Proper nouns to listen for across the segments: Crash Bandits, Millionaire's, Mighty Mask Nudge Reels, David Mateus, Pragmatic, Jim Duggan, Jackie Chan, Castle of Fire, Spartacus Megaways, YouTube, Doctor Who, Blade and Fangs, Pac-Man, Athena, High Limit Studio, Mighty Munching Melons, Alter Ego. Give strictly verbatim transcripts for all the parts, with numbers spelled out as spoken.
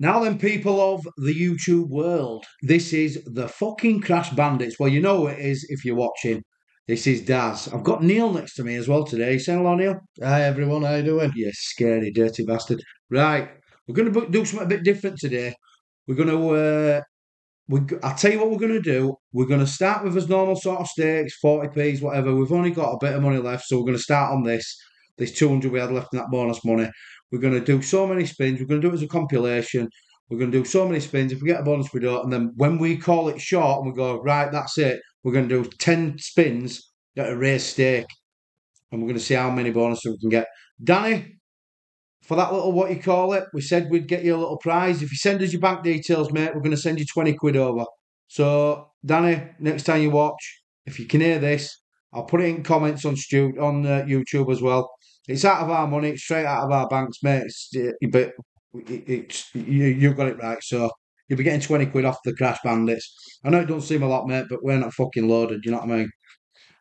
Now then, people of the YouTube world, this is the fucking Crash Bandits. Well, you know it is if you're watching. This is Daz. I've got Neil next to me as well today. Say hello, Neil. Hi, everyone. How you doing? You scary, dirty bastard. Right. We're going to do something a bit different today. We're going to... Uh, we, I'll tell you what we're going to do. We're going to start with as normal sort of stakes, forty p's, whatever. We've only got a bit of money left, so we're going to start on this. There's two hundred we had left in that bonus money. We're going to do so many spins. We're going to do it as a compilation. We're going to do so many spins. If we get a bonus, we don't. And then when we call it short and we go, right, that's it, we're going to do ten spins at a raised stake. And we're going to see how many bonuses we can get. Danny, for that little what you call it, we said we'd get you a little prize. If you send us your bank details, mate, we're going to send you twenty quid over. So, Danny, next time you watch, if you can hear this, I'll put it in comments on Stu, on uh, YouTube as well. It's out of our money. It's straight out of our banks, mate. It's, it, but it, it's, you, you've got it right. So you'll be getting twenty quid off the Crash Bandits. I know it don't seem a lot, mate, but we're not fucking loaded. You know what I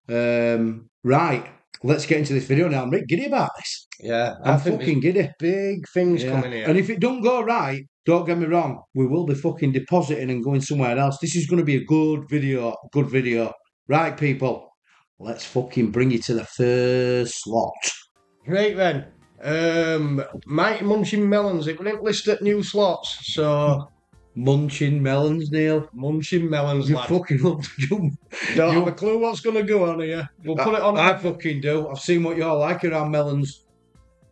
mean? Um, right. Let's get into this video now. I'm really giddy about this. Yeah. I'm fucking giddy. Big things yeah. coming here. And if it don't go right, don't get me wrong, we will be fucking depositing and going somewhere else. This is going to be a good video. Good video. Right, people. Let's fucking bring you to the first slot. Right then, um, Mighty Munching Melons, it wouldn't list at new slots, so... Munching Melons, Neil? Munching Melons, you lad. You fucking love to jump. Don't you have a clue what's going to go on here. We'll I, put it on... I fucking do. I've seen what you're like around melons.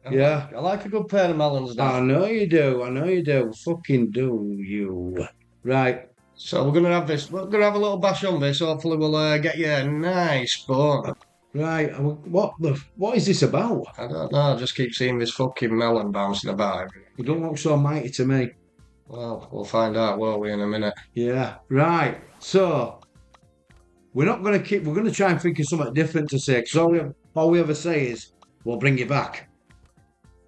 I yeah. Like, I like a good pair of melons, Dad. I know you do, I know you do. Fucking do you. Right. So we're going to have this, we're going to have a little bash on this, hopefully we'll uh, get you a nice bone. Right, what the? What is this about? I don't know, I just keep seeing this fucking melon bouncing about. You don't look so mighty to me. Well, we'll find out, won't we, in a minute. Yeah, right, so, we're not going to keep, we're going to try and think of something different to say, because all we, all we ever say is, we'll bring you back.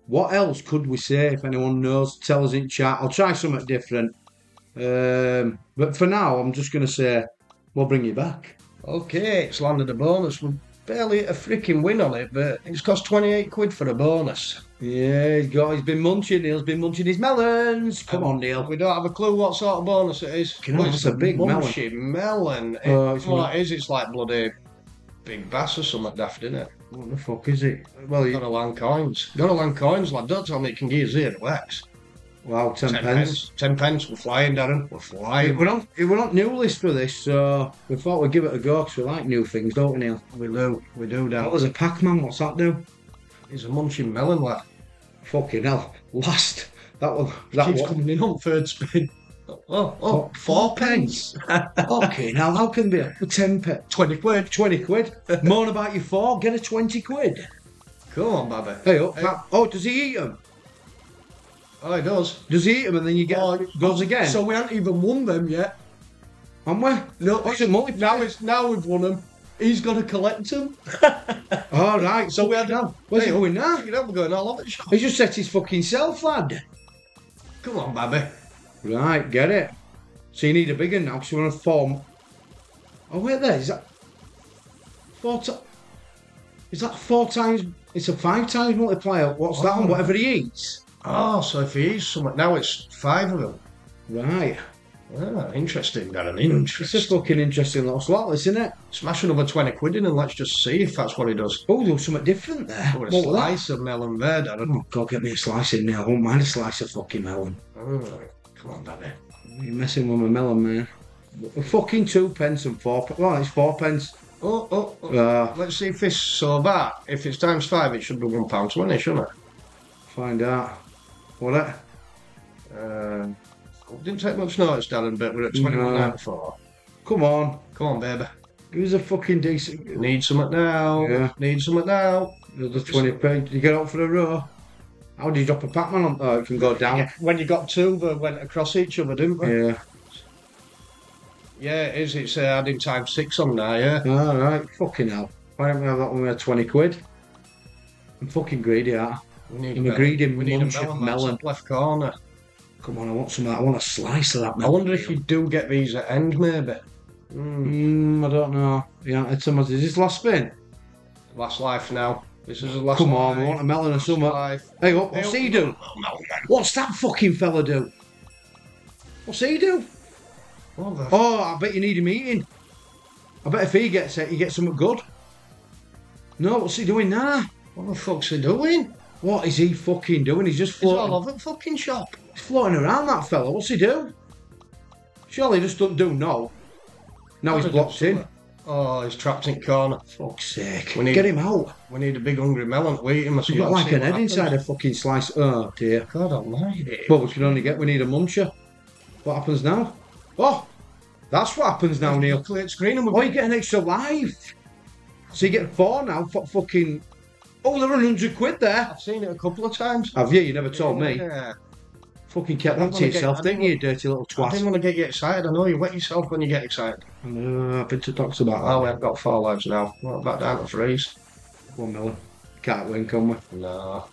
What else could we say, if anyone knows? Tell us in chat, I'll try something different. Um, but for now, I'm just going to say, we'll bring you back. Okay, it's landed a bonus one. Barely a freaking win on it, but it's cost twenty-eight quid for a bonus. Yeah, he's got, he's been munching, Neil's been munching his melons. Come um, on, Neil. We don't have a clue what sort of bonus it is. Well, it's a big munching melon. melon. Oh, it, it's what it is, it's like bloody Big Bass or something daft, isn't it? What the fuck is it? Well, you... Gotta land coins. Gotta land coins, lad. Don't tell me it can give you zero wax. Wow, ten, ten pence. pence. Ten pence, we're flying, Darren. We're flying. We're on, we're on new list for this, so we thought we'd give it a go, because we like new things, don't we, Neil? We do, we do, Darren. What was a Pac-Man, what's that do? It's a munching melon, lad. Fucking hell. Last. That one. That keeps coming in on third spin. Oh, oh, oh four pence. Fucking hell, how can there be a ten pence? Twenty quid. Twenty quid. Moan about your four, get a twenty quid. Come on, Baba. Hey, up, hey. Oh, does he eat them? Oh, he does. Does he eat them and then you get oh, goes again? So we haven't even won them yet. Haven't we? No. It's a multiplier. Now, it's, now we've won them. He's got to collect them. All right. So we had them. Where's hey, it going now? You know, we're going all over the shop. He just set his fucking self, lad. Come on, baby. Right, get it. So you need a big one now because you want to form... Oh, wait there. Is that... Four Is that four times... It's a five times multiplier. What's oh. that on? Whatever he eats. Oh, so if he eats something, now it's five of them. Right. Ah, interesting, Darren. Interesting. It's a fucking interesting little slot, isn't it? Smash another twenty quid in and let's just see if that's what he does. Oh, there's something different there. Oh, a what slice of melon there, Darren. Oh, God, get me a slice in there. I won't mind a slice of fucking melon. Oh, come on, Daddy. You're messing with my melon, man. Fucking two pence and four pence. Well, it's four pence. Oh, oh, oh. Uh, let's see if this, so that, if it's times five, it should be one pound twenty, shouldn't it? Find out. Will it? Uh, didn't take much notice, Darren, but we're at twenty-one ninety-four. Come on. Come on, baby. Who's a fucking decent... Need something now. Yeah. Need something now. Another twenty p. You get up for a row. How do you drop a Pac-Man on? Oh, it can go down. Yeah. When you got two, they went across each other, didn't they? Yeah. Yeah, it is. It's uh, adding time six on now, yeah. All right. Fucking hell. Why don't we have that when we had twenty quid? I'm fucking greedy, aren't I? We need I'm a melon. We need a melon. melon. Left corner. Come on, I want some. Of that. I want a slice of that melon. I wonder if you do get these at end, maybe. Mm. Mm, I don't know. Yeah, it's almost, is this last spin? Last life now. This is the last. Come on, life. I want a melon or something. Hey, what, what's hey, he do? What's that fucking fella do? What's he do? What the oh, I bet you need him eating. I bet if he gets it, he gets something good. No, what's he doing now? What the fuck's he doing? What is he fucking doing? He's just floating. He's all over the fucking shop. He's floating around, that fella. What's he do? Surely he just doesn't do no. Now he's blocked in. Oh, he's trapped in corner. Fuck's sake. We need, Get him out. We need a big hungry melon to eat him. He's got like an head happens. inside a fucking slice. Oh, dear. God almighty. But we can only get, we need a muncher. What happens now? Oh, that's what happens now, Neil. Clear screen and we. Oh, you get an extra life. So you get four now. For fucking. Oh, they're a hundred quid there. I've seen it a couple of times. Have you? You never told me. Yeah. Fucking kept that to yourself, get, didn't you, dirty little twat? I didn't want to get you excited. I know you wet yourself when you get excited. No, I've been to doctors about that. Oh, I've got four lives now. Well, back down to threes. One million. Can't win, can we? No.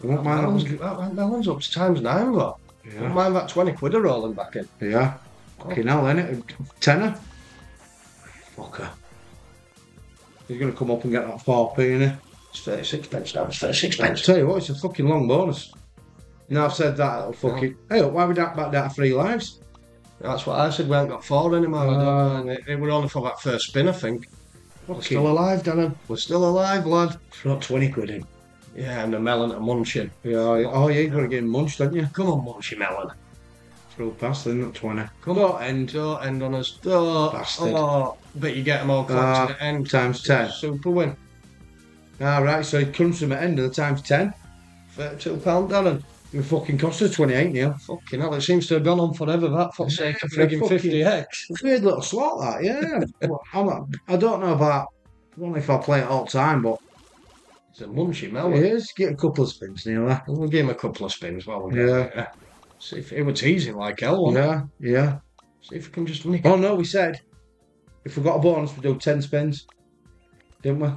That, that, melon's, that melon's up to times nine, though. Yeah. Don't mind that twenty quid are rolling back in. Yeah. Fucking hell, innit? Tenner? Fucker. He's going to come up and get that four p, isn't he? It's thirty-six pence now. It's thirty-six pence. Tell you what, it's a fucking long bonus. Now I've said that, it'll fucking. Yeah. Hey, why are we back down to three lives? That's what I said, we haven't got four anymore. Uh, it, it, we're only for that first spin, I think. We're still alive, Darren. We're still alive, lad. It's not twenty quid in. Yeah, and a melon and munching. Yeah, oh, yeah, you've got to get him munched, haven't you? Come on, munchy melon. Throw past then, not twenty. Come don't on. End. Don't end on us. Don't. Bastard. Oh, bet you get them all collected uh, at end. Times ten. Super win. Alright, so it comes from at end of the times ten. thirty-two pounds, Darren. It fucking cost us twenty-eight, Neil. Fucking hell, it seems to have gone on forever, that fuck's sake. Yeah, friggin' fifty X. Weird little slot, that, yeah. Well, I'm not, I don't know about, I don't know if I play it all the time, but. It's a munchy melon. It is. Get a couple of spins, Neil. Eh? We'll give him a couple of spins while we're yeah. It, yeah. See if it was easy like hell, wasn't yeah, it? Yeah. See if we can just nick. Oh, no, we said if we got a bonus, we'd do ten spins, didn't we?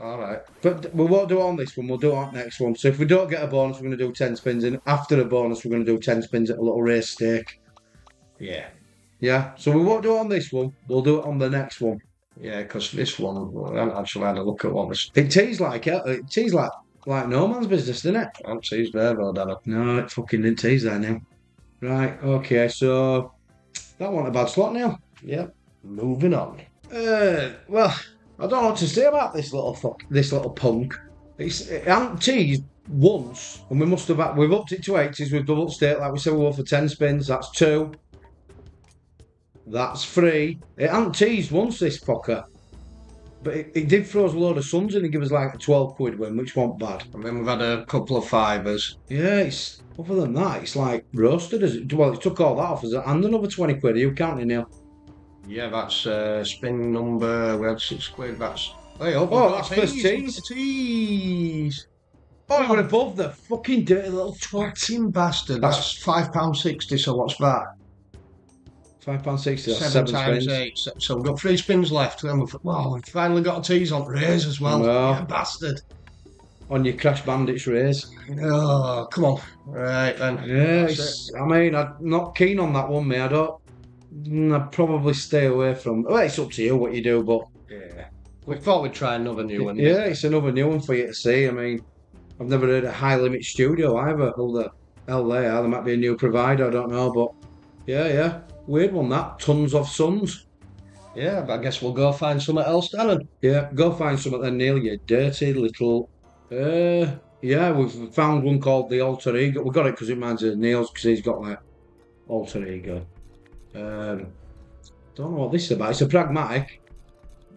All right. But we won't do it on this one, we'll do it on the next one. So if we don't get a bonus, we're going to do ten spins, and after the bonus, we're going to do ten spins at a little race stake. Yeah. Yeah. So we won't do it on this one, we'll do it on the next one. Yeah, because this one, I haven't actually had a look at one. It teased like it teased like like no man's business, didn't it? I haven't teased there, though, Dad. No, it fucking didn't tease there, Neil. Right, okay, so that wasn't a bad slot, Neil. Yep. Moving on. Uh, well, I don't know what to say about this little fuck, this little punk. It's, it hasn't teased once, and we must have had, we've upped it to eighties. We've double staked like we said we were for ten spins. That's two. That's free. It hadn't teased once, this fucker. But it, it did throw us a load of suns in and give us like a twelve quid win, which wasn't bad. I mean, we've had a couple of fivers. Yeah, it's, other than that, it's like roasted us. Well, it took all that off us and another twenty quid. Are you counting, Neil? Yeah, that's uh, spin number. We had six quid. That's. Hey, oh, oh that's first tease. tease. Oh, oh, we're above the fucking dirty little twatting bastard. That's, that's five pounds sixty, so what's that? five pounds sixty, that's seven, seven times spins. eight. So we've got three spins left. Then we've, well, we've finally got a tease on Rays as well. No. Yeah, bastard. On your Crash Bandits Rays. Oh, come on. Right then. Yes. Yeah, I mean, I'm not keen on that one, mate. I don't. I'd probably stay away from. Well, it's up to you what you do, but. Yeah. We thought we'd try another new one. Yeah, it's another new one for you to see. I mean, I've never heard of High Limit Studio either. Who the hell they are? There might be a new provider, I don't know, but. Yeah, yeah. Weird one, that. Tons of suns. Yeah, but I guess we'll go find something else, Darren. Yeah, go find something then, Neil, you dirty little. Uh, yeah, we've found one called the Alter Ego. We got it because it reminds us of Neil's, because he's got that Alter Ego. Um, don't know what this is about. It's a pragmatic.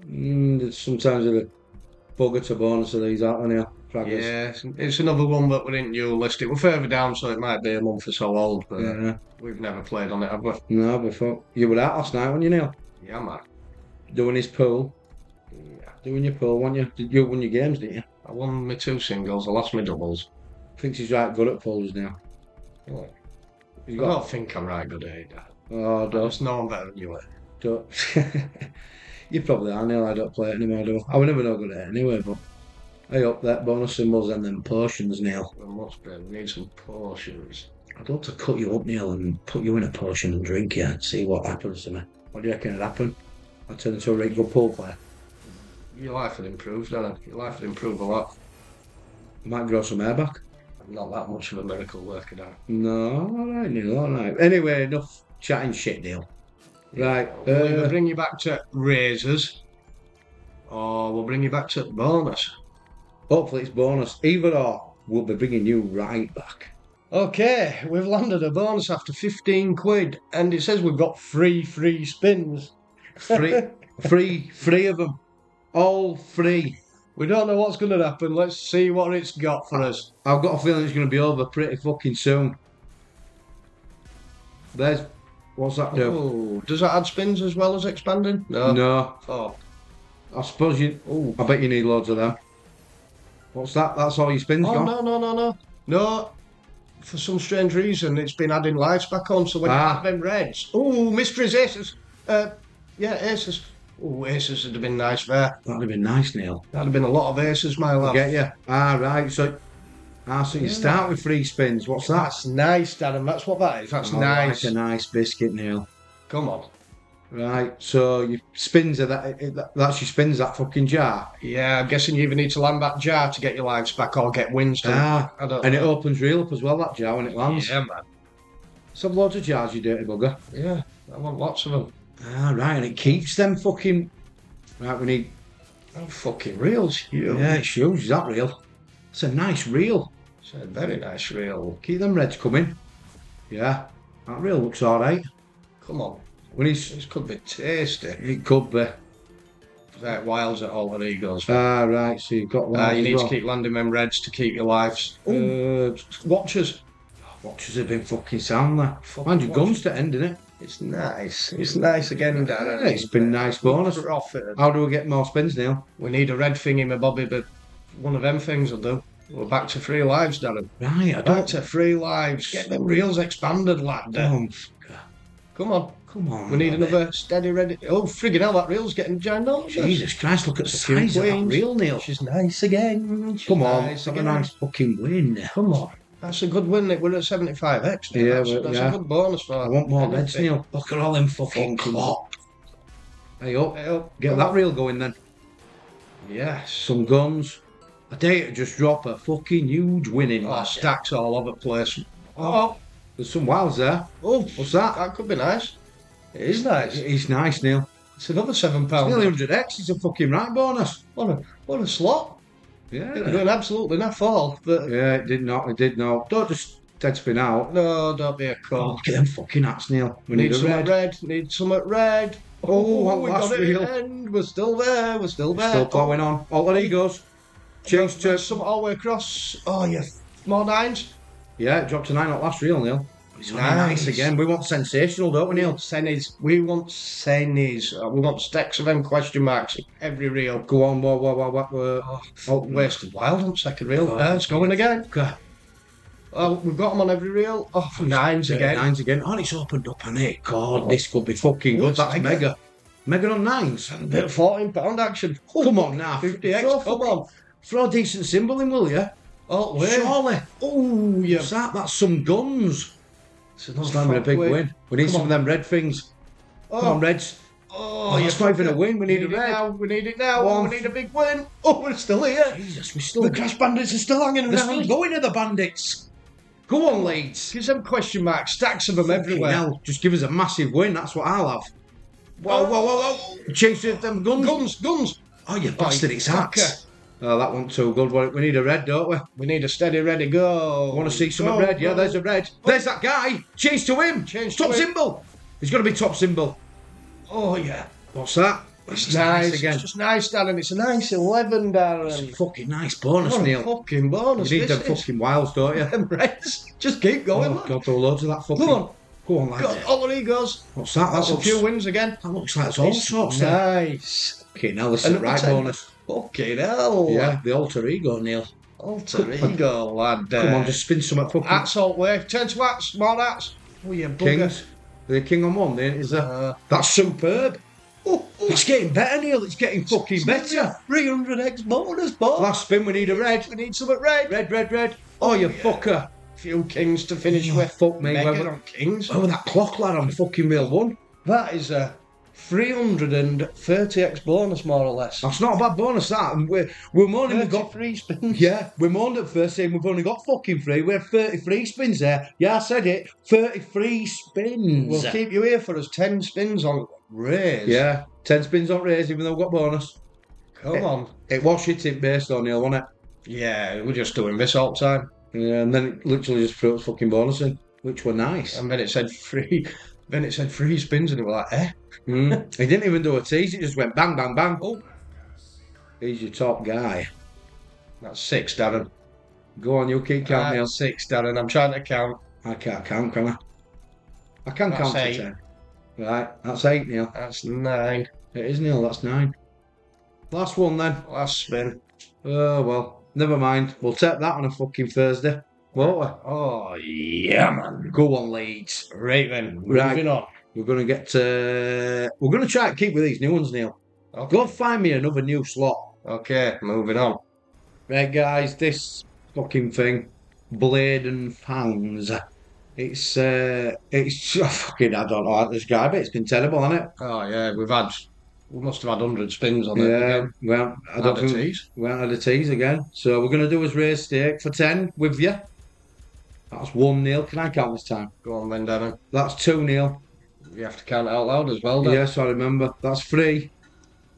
Mm, sometimes there's a bugger to bonus of these, aren't there, Neil? Pragmas. Yeah, it's another one that we didn't new list. It we're further down, so it might be a month or so old, but yeah. uh, we've never played on it, have we? No, before. You were out last night, weren't you, Neil? Yeah, man. Doing his pool. Yeah. Doing your pool, weren't you? Did you win your games, didn't you? I won my two singles, I lost my doubles. Thinks he's right good at pools now. Yeah. I got... don't think I'm right good at it, Dad. Oh, I don't. No, I'm better than you are. Don't. You probably are, Neil. I don't play it anymore, do I? I would never know good at it anyway, but. I hope that bonus symbols and them potions, Neil. Well, must be. We need some potions. I'd love to cut you up, Neil, and put you in a potion and drink you and see what happens to me. What do you reckon would happen? I'd turn into a regular pool player. Your life would improve, Darren. Your life would improve a lot. I might grow some hair back. not that much of a miracle worker now. No, alright, Neil, alright. Anyway, enough chatting shit, Neil. Right. Uh, we'll bring you back to Razors, or we'll bring you back to Bonus. Hopefully it's Bonus. Either or, we'll be bringing you right back. Okay, we've landed a bonus after fifteen quid, and it says we've got three free spins. Three, three, three of them. All three. We don't know what's going to happen. Let's see what it's got for us. I've got a feeling it's going to be over pretty fucking soon. There's... What's that do? Oh, does that add spins as well as expanding? No. No. Oh. I suppose you... Oh, I bet you need loads of them. What's that? That's all your spins oh, gone? Oh, no, no, no, no. No. For some strange reason, it's been adding lives back on, so when ah. you have them reds... Oh, Mysteries Aces. Uh, yeah, Aces. Oh, Aces would have been nice there. That would have been nice, Neil. That would have been a lot of Aces, my lad. I get you. Ah, right, so... Ah, so you yeah. start with three spins. What's that? That's nice, Adam. That's what that is. That's oh, nice. That's a nice biscuit, Neil. Come on. Right, so your spins are that... That's your spins, that fucking jar? Yeah, I'm guessing you either need to land that jar to get your lives back or get wins to ah, I don't and know. It opens real up as well, that jar, when it lands. Yeah, man. Let's have loads of jars, you dirty bugger. Yeah, I want lots of them. Ah, right, and it keeps them fucking... Right, we need... Oh, fucking reels. Huge. Yeah, it's huge. Is that real? It's a nice reel. It's a very nice reel. Keep them reds coming. Yeah, that reel looks all right. Come on. When he's, this could be tasty. It could be. That wilds at Alter Ego's. Ah, right, so you've got one. Ah, you need to keep landing them reds to keep your lives. Uh, watchers. Watchers have been fucking sound there. Mind your guns to end, innit? It's nice. It's nice again, Darren. Yeah, it's been nice bonus. How do we get more spins, Neil? We need a red thing in my bobby, but one of them things will do. We're back to three lives, Darren. Right, I back to three lives. Get them reels expanded, lad. Down. Come on. Come on. We need buddy. another steady red. Oh, friggin' hell, that reel's getting ginormous. Jesus Christ, look at the size of that reel, Neil. She's nice again. She's Come on. Nice have again. a nice fucking win. Come on. That's a good win, Nick. We're at seventy-five X. Yeah, that's, that's yeah. a good bonus for that. I want more reds, Neil. Look at all them fucking clock. Hey up. Hey up. Get Come that on. reel going then. Yes. Some guns. I dare to just drop a fucking huge winning. Oh, lad. Stacks all over the place. Oh. There's some wilds there. Oh. What's that? That could be nice. It is nice. It is nice, Neil. It's another seven pounds. It's nearly one hundred X. It's a fucking right bonus. What a, what a slot. Yeah, it did absolutely not fall. But yeah, it did not. It did not. Don't just dead spin out. No, don't be a call. Oh, look at them fucking hats, Neil. We need, need some red. red. Need some at red. Oh, oh we got it real. End. We're still there. We're still there. Still plowing on. All there he goes. Change to some all the way across. Oh yeah, more nines. Yeah, it dropped to nine at last reel, Neil. It's nice. nice again. We want sensational, don't we, Neil? Sennies. We want sennies. We want stacks of them question marks every reel. Go on, whoa, whoa, whoa, whoa. Oh, oh wasted wild on second reel. Oh, uh, it's going again. God. Oh, we've got them on every reel. Oh, nines again. Nines again. Oh, it's opened up, hasn't it? God, oh, this could be fucking good. That's mega. Mega on nines. A bit of fourteen pound action. Oh, come on now. fifty X. So come on. Throw a decent symbol in, will you? Oh, wait. Surely. Oh, yeah. What's that? That's some guns. It's another a big win. win. We need Come some on. of them red things. Oh. Come on, reds. Oh, oh you're striving a win. We need, we need a red. It now. We need it now. Oh, we need a big win. Oh, we're still here. Jesus, we still. The Crash Bandits are still hanging around. They're still going to the Bandits. Go on, Leeds. Give them question marks. Stacks of them Fucking everywhere. Hell. Just give us a massive win. That's what I'll have. Whoa, whoa, whoa, whoa. Chase with them guns. Guns, guns. Oh, you bastard. Oh, it's hats. Oh, that one's too good. We need a red, don't we? We need a steady, ready, go. I want to see some go, red. Go. Yeah, there's a red. Oh. There's that guy. Change to him. Change top to him. Symbol. He's got to be top symbol. Oh, yeah. What's that? It's, it's nice. nice again. It's just nice, Darren. It's a nice eleven, Darren. It's a fucking nice bonus, what a Neil. fucking bonus. You need them fucking wilds, don't you? Them reds. Just keep going, oh, God, there are loads of that fucking... Come on. Go on, lad. All he goes. What's that? That's, That's looks... a few wins again. That looks like it's all sorts. Nice. Okay, now this is a right bonus. Fucking hell. Yeah, the Alter Ego, Neil. Alter Ego, lad. Come on, just spin some at fucking... Hats all the way. Turn to hats. More hats. Oh, you bugger. Kings. They're king on one, there is a... Uh, That's superb. Oh, oh, it's getting better, Neil. It's getting fucking better. three hundred X bonus, boy. Last spin, we need a red. We need some at red. Red, red, red. Oh, oh you yeah. fucker. Few kings to finish oh, with. Fuck me. Mega on kings. Oh, that clock, lad, on fucking real one. That is a... three hundred thirty x bonus, more or less. That's not a bad bonus, that. And we're, we're moaning we've got three spins. Yeah, we moaned at first saying we've only got fucking three. We have thirty-three spins there. Yeah, I said it. thirty-three spins. We'll keep you here for us. ten spins on Raise. Yeah, ten spins on Raise, even though we've got bonus. Come it, on. It was shitting based on Neil, wasn't it? Yeah, we're just doing this all the time. Yeah, and then it literally just threw us fucking bonus in, which were nice. And then it said three. Then it said three spins, and it was like, eh? Mm. He didn't even do a tease, it just went bang, bang, bang. Oh, he's your top guy. That's six, Darren. Go on, you keep counting. Uh, six, Darren. I'm trying to count. I can't count, can I? I can that's count eight. To ten. Right, that's eight, Neil. That's nine. It is, Neil, that's nine. Last one, then. Last spin. Oh, well, never mind. We'll take that on a fucking Thursday. Won't we? Oh, yeah, man. Go on, Leeds. Right, then. Right. Moving on. We're going to get to... We're going to try to keep with these new ones, Neil. Okay. Go find me another new slot. Okay, moving on. Right, guys, this fucking thing, Blade and Fangs. It's... Uh, it's... Oh, fucking, I don't know how to describe it. It's been terrible, hasn't it? Oh, yeah, we've had... We must have had one hundred spins on it. Yeah, again. Well, I don't think... Tease. We haven't had a tease again. So we're going to do is raise steak for ten with you. That's one, Neil. Can I count this time? Go on then, Darren. That's two, Neil. You have to count it out loud as well, don't you? Yes, I remember. That's three.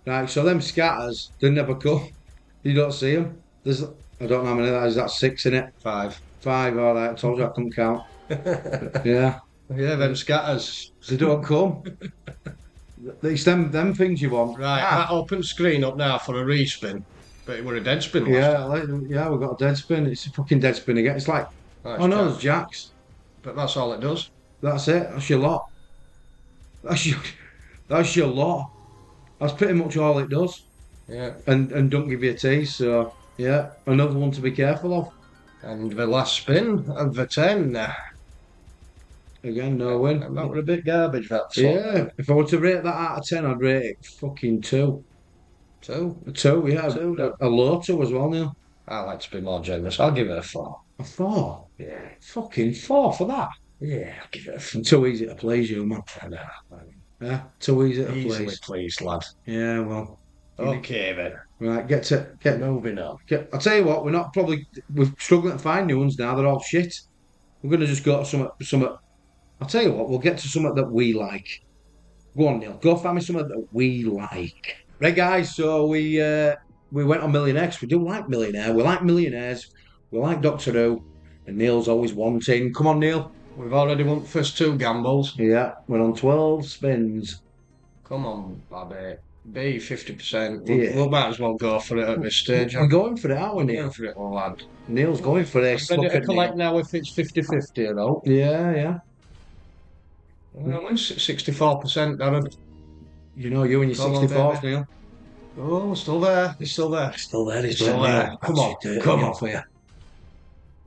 Right, so them scatters, they never come. You don't see them. There's, I don't know how many that is. That's six, innit? Five. Five, all right. I told you I couldn't count. Yeah. Yeah, them scatters. They don't come. It's them, them things you want. Right, ah. That open screen up now for a respin. But it were a dead spin last yeah, time. Yeah, we've got a dead spin. It's a fucking dead spin again. It's like... That's oh no, it's jacks. But that's all it does. That's it. That's your lot. That's your, that's your lot. That's pretty much all it does. Yeah. And and don't give you a tease. So yeah, another one to be careful of. And the last spin of the ten. Again, no win. And that were a bit garbage. That's yeah. All. If I were to rate that out of ten, I'd rate it fucking two. Two. A two. Yeah. Two. A, a low two as well, Neil. I like to be more generous. I'll give it a four. A four? Yeah. Fucking four for that? Yeah, I'll give it a four. Too easy to please you, man. I know. I mean, yeah, too easy to easily please. Easily pleased, lad. Yeah, well. Okay, then. Right, get to... get moving on. Get, I'll tell you what, we're not probably... We're struggling to find new ones now. They're all shit. We're going to just go to some... some I'll tell you what, we'll get to something that we like. Go on, Neil. Go find me something that we like. Right, guys, so we... Uh, We went on Millionaire's. We do like Millionaire. We like Millionaire's. We like Doctor Who. And Neil's always wanting. Come on, Neil. We've already won the first two gambles. Yeah, we're on twelve spins. Come on, Bobby. Be fifty percent. We yeah. we'll might as well go for it at this stage. We're going for it, aren't we, Neil? We're going for it, oh, lad. Neil's going for this. I'm better to collect Neil. Now if it's fifty fifty, you know. Yeah, yeah. Well, at least it's sixty-four percent, Darren. You know you and your sixty-fours, Neil. Oh, still there. He's still there. Still there. He's still there. Come on. Come on for you.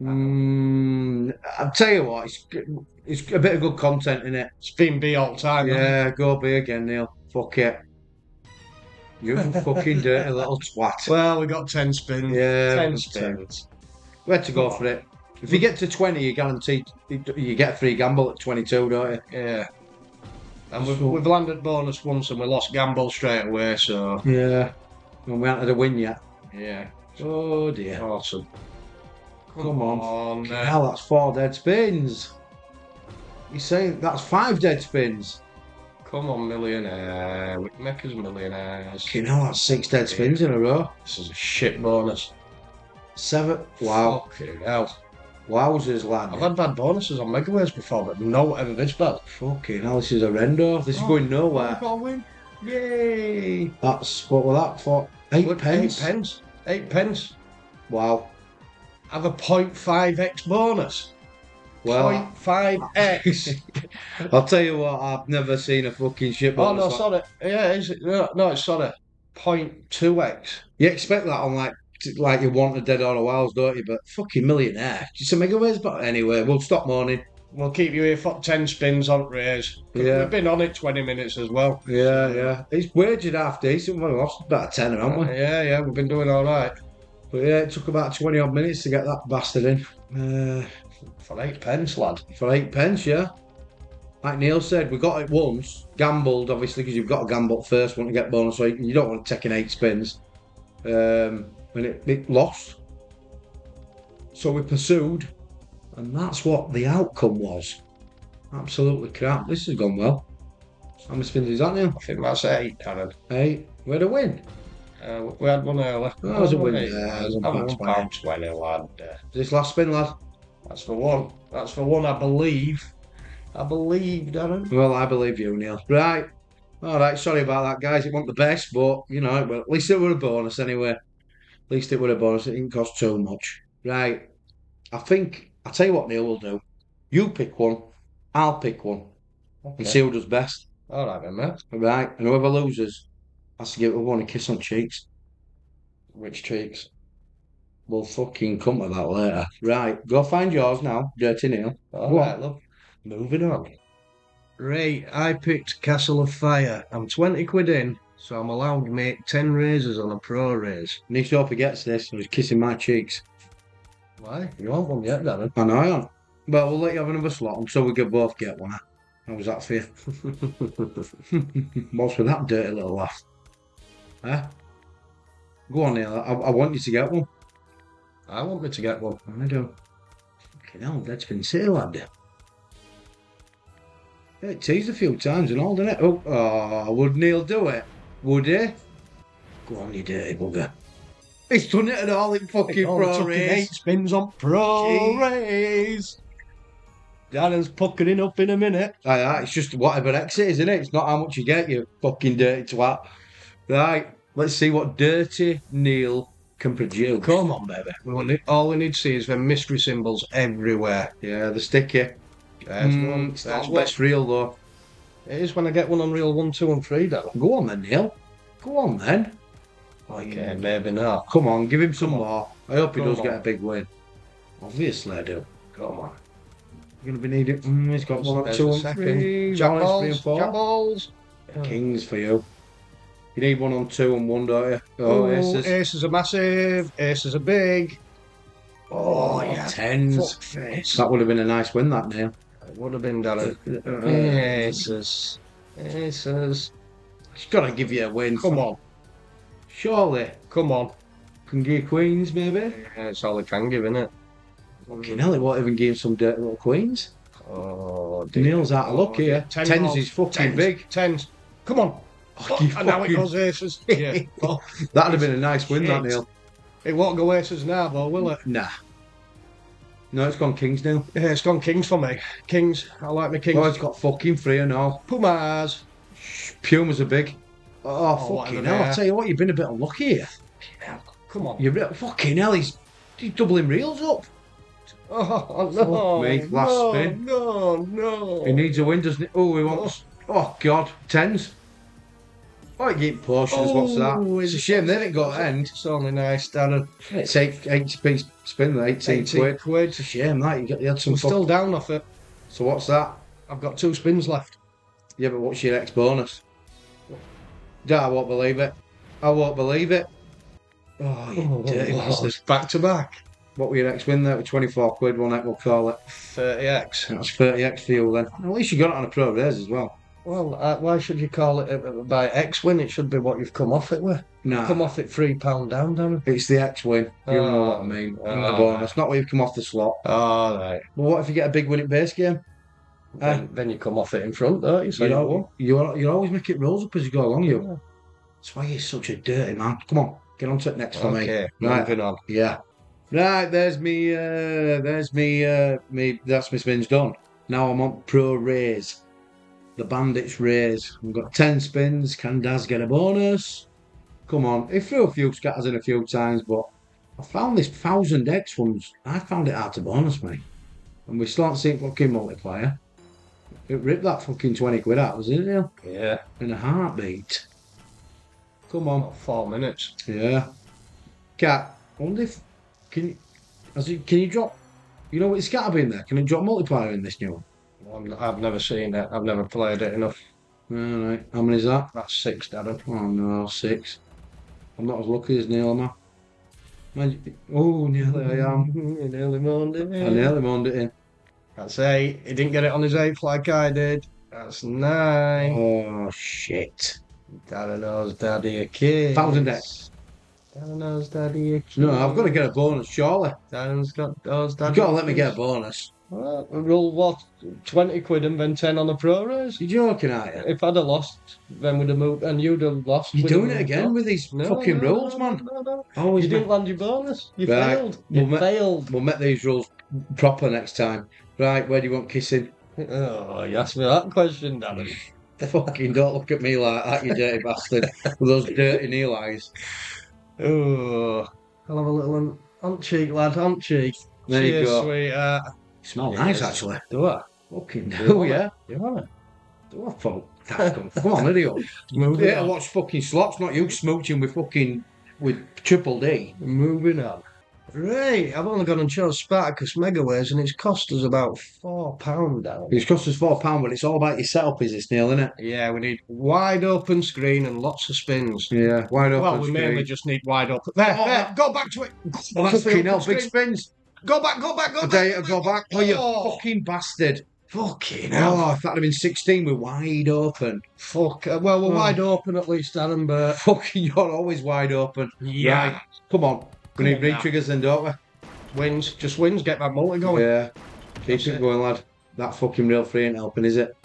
Mm, I'll tell you what. It's, it's a bit of good content in it. It's been B all the time. Yeah, go B again, Neil. Fuck it. You fucking dirty little twat. Well, we got ten spins. Yeah, ten spins. We had to go for it. If you get to twenty, you're guaranteed you get a free gamble at twenty-two, don't you? Yeah. And we've, we've landed bonus once and we lost gamble straight away, so... Yeah. And we haven't had a win yet. Yeah. Oh, dear. Awesome. Come, Come on. on uh... Hell, that's four dead spins. You say that's five dead spins. Come on, Millionaire. We can make us millionaires. Fucking hell, that's six dead spins in a row. This is a shit bonus. Seven. Wow. Fucking hell. Wowzers, lad. I've had bad bonuses on Megaways before, but no ever this bad. Fucking hell, this is horrendous. This oh, is going nowhere. We've got a win. Yay! That's, what was that for? Eight Look, pence? Eight pence. Eight pence. Wow. Have a zero point five x bonus. Well, zero point five x. I'll tell you what, I've never seen a fucking shit bonus. Oh, no, sorry. Yeah, is it? No, no, sorry. zero point two x. You expect that on, like, like you want a dead on a whiles, don't you? But fucking Millionaire. Just a Megaways, but anyway, we'll stop moaning. We'll keep you here for ten spins on Raise. Yeah. We've been on it twenty minutes as well. Yeah, so. Yeah. It's wagered half decent. We lost about a tenner, haven't we? Yeah, yeah, we've been doing all right. But yeah, it took about twenty odd minutes to get that bastard in. Uh, for eight pence, lad. For eight pence, yeah. like Neil said, we got it once, gambled, obviously, because you've got to gamble first, want to get bonus weight, and you don't want to take in eight spins. Um, and it, it lost. So we pursued, and that's what the outcome was. Absolutely crap. This has gone well. How many spins is that now? I think that's eight, Darren. Eight. We had a win. Uh, we had one earlier. That was a win. Eight. Yeah, that was one pound twenty, lad. Is this last spin, lad? That's for one. That's for one, I believe. I believe, Darren. Well, I believe you, Neil. Right. All right. Sorry about that, guys. It wasn't the best, but, you know, well, at least it were a bonus anyway. At least it were a bonus. It didn't cost too much. Right. I think, I'll tell you what, Neil will do. You pick one. I'll pick one. Okay. And see who does best. All right, then, mate. All right. And whoever loses has to give everyone a kiss on cheeks. Which cheeks? We'll fucking come to that later. Right. Go find yours now, Dirty Neil. All what? Right, love. Moving on. Right, I picked Castle of Fire. I'm twenty quid in, so I'm allowed to make ten raises on a pro raise. Nick Hope forgets this and was kissing my cheeks. Why? You haven't one yet, Darren. I know I haven't. Well, we'll let you have another slot until we can both get one. How was that for you? What's with that dirty little laugh? Huh? Go on, Neil. I, I want you to get one. I want me to get one. I do. Fucking hell, that's been silly, lad. It teased a few times and all, didn't it? Oh, oh, would Neil do it? Would he? Go on, you dirty bugger. He's done it at all in fucking pro race. Eight spins on pro race. Darren's puckering up in a minute. Aye, aye, it's just whatever exit is, isn't it? It's not how much you get, you fucking dirty twat. Right, let's see what dirty Neil can produce. Come on, baby. We want it. All we need to see is the mystery symbols everywhere. Yeah, the sticky. There's mm, one. That's that's best reel though. It is when I get one on reel one, two, and three. That go on then, Neil. Go on then. Okay, mm. maybe not. Come on, give him some more. I hope Come he does on. get a big win. Obviously, I do. Come on. You're gonna be needing. Mm, he's got one, two, and three. Jack balls, three and four. Jack balls. Oh. Kings for you. You need one on two and one, don't you? Oh, Ooh, aces. Aces are massive. Aces are big. Oh, oh yeah. Tens. That would have been a nice win, that, Neil. It would have been, Darren. Aces. Aces. It's got to give you a win. Come on. Surely. Come on. Can give queens, maybe? Yeah, it's all it can give, isn't it? Fucking hell, it won't even give some dirty little queens. Oh, dear. Neil's out of luck here. Tens, Tens is fucking Tens. big. Tens. Come on. Oh, and fucking... now it goes aces. Yeah. That would have been a nice win, that, Neil. It won't go aces now, though, will it? Nah. No, it's gone kings now. Yeah, it's gone kings for me. Kings. I like my kings. Oh, it's got fucking three and all. Pumas. Shh, pumas are big. Oh, oh fucking hell. I tell you what, you've been a bit unlucky here. Fucking hell. Come on. You're, fucking hell, he's, he's doubling reels up. Oh, no. Fuck me. Last no, spin. No, no. He needs a win, doesn't he? Oh, he wants... Oh, oh God. Tens. I keep portions, oh, what's that? It's a shame they didn't got to end. It's only nice, Darren. It's eight, eighty p spin, eighteen quid. It's a shame that, you get, you had some... I'm still down off it. So what's that? I've got two spins left. Yeah, but what's your next bonus? Dad, I won't believe it. I won't believe it. Oh, you oh, dirty bastard. Back to back. What were your next win there? twenty-four quid, one heck we'll call it. thirty X. That's thirty X for you then. At least you got it on a pro raise as well. Well, uh, why should you call it uh, by X win? It should be what you've come off it with. No. You've come off it three pound down, Darren. It's the X win. You oh, know what I mean. Oh, the bonus. Not where you've come off the slot. All oh, right. But what if you get a big win at base game? Then, uh, then you come off it in front, don't you? So you, you, don't, you, you always make it rolls up as you go along, you. Yeah. That's why you're such a dirty man. Come on, get on to it next for okay. me. Okay, right. Moving on. Yeah. Right, there's me, uh, there's me, uh, me, that's my spins done. Now I'm on pro raise. The bandits raise. We've got ten spins. Can Daz get a bonus? Come on. He threw a few scatters in a few times, but I found this one thousand X ones. I found it hard to bonus, mate. And we start seeing fucking multiplier. It ripped that fucking twenty quid out, was it, Neil? Yeah. In a heartbeat. Come on. About four minutes. Yeah. Cat, I wonder if. Can you, as you, can you drop. You know what it's got to be in there? Can you drop multiplier in this new one? I've never seen it. I've never played it enough. All right. How many is that? That's six, Darren. Oh, no, six. I'm not as lucky as Neil, am I? Man, oh, nearly I am. I nearly moaned it in. I nearly moaned it in. That's eight. He didn't get it on his eighth like I did. That's nine. Oh, shit. Dada knows daddy a kid. Thousand X. Dada knows daddy a kid. No, I've got to get a bonus, surely. Dada's got those daddy. You've got to let me get a bonus. Well, we'll what, twenty quid and then ten on a pro raise? You're joking, aren't you? If I'd have lost, then we'd have moved, and you'd have lost. You're doing it again up with these no, fucking no, rules, man. No, no, no. You didn't land your bonus. You right. failed. You we'll failed. We'll make these rules proper next time. Right, where do you want kissing? Oh, you asked me that question, Danny. Fucking don't look at me like that, you dirty bastard. With those dirty kneel eyes. Oh, I'll have a little hump cheek, lad, hump cheek. There Cheers, you go. sweetheart. You smell nice, actually. Do I? Fucking do, do I? yeah. Do I? Do I, folk? Come on, idiot. Moving yeah, on. I watch fucking slots, not you smooching with fucking, with Triple D. Moving on. Right, I've only gone and chose Spartacus Megaways, and it's cost us about four pounds, Darren. It's cost us four pounds, but it's all about your setup, is it, Neil, isn't it? Yeah, we need wide open screen and lots of spins. Yeah, wide open well, screen. Well, we mainly just need wide open... There, oh, there, go back to it! Well, that's fucking hell, big spins! Go back, go back, go back! There you go, back. Oh, you oh. fucking bastard. Fucking hell. Oh, if that had been sixteen, we're wide open. Fuck. Uh, well, we're oh. wide open at least, Darren, but... Fucking, you're always wide open. Yeah. Right. Come on. We need re-triggers then, don't we? Wins. Just wins. Get that multi going. Yeah. Keeps it going, lad. That fucking real free ain't helping, is it?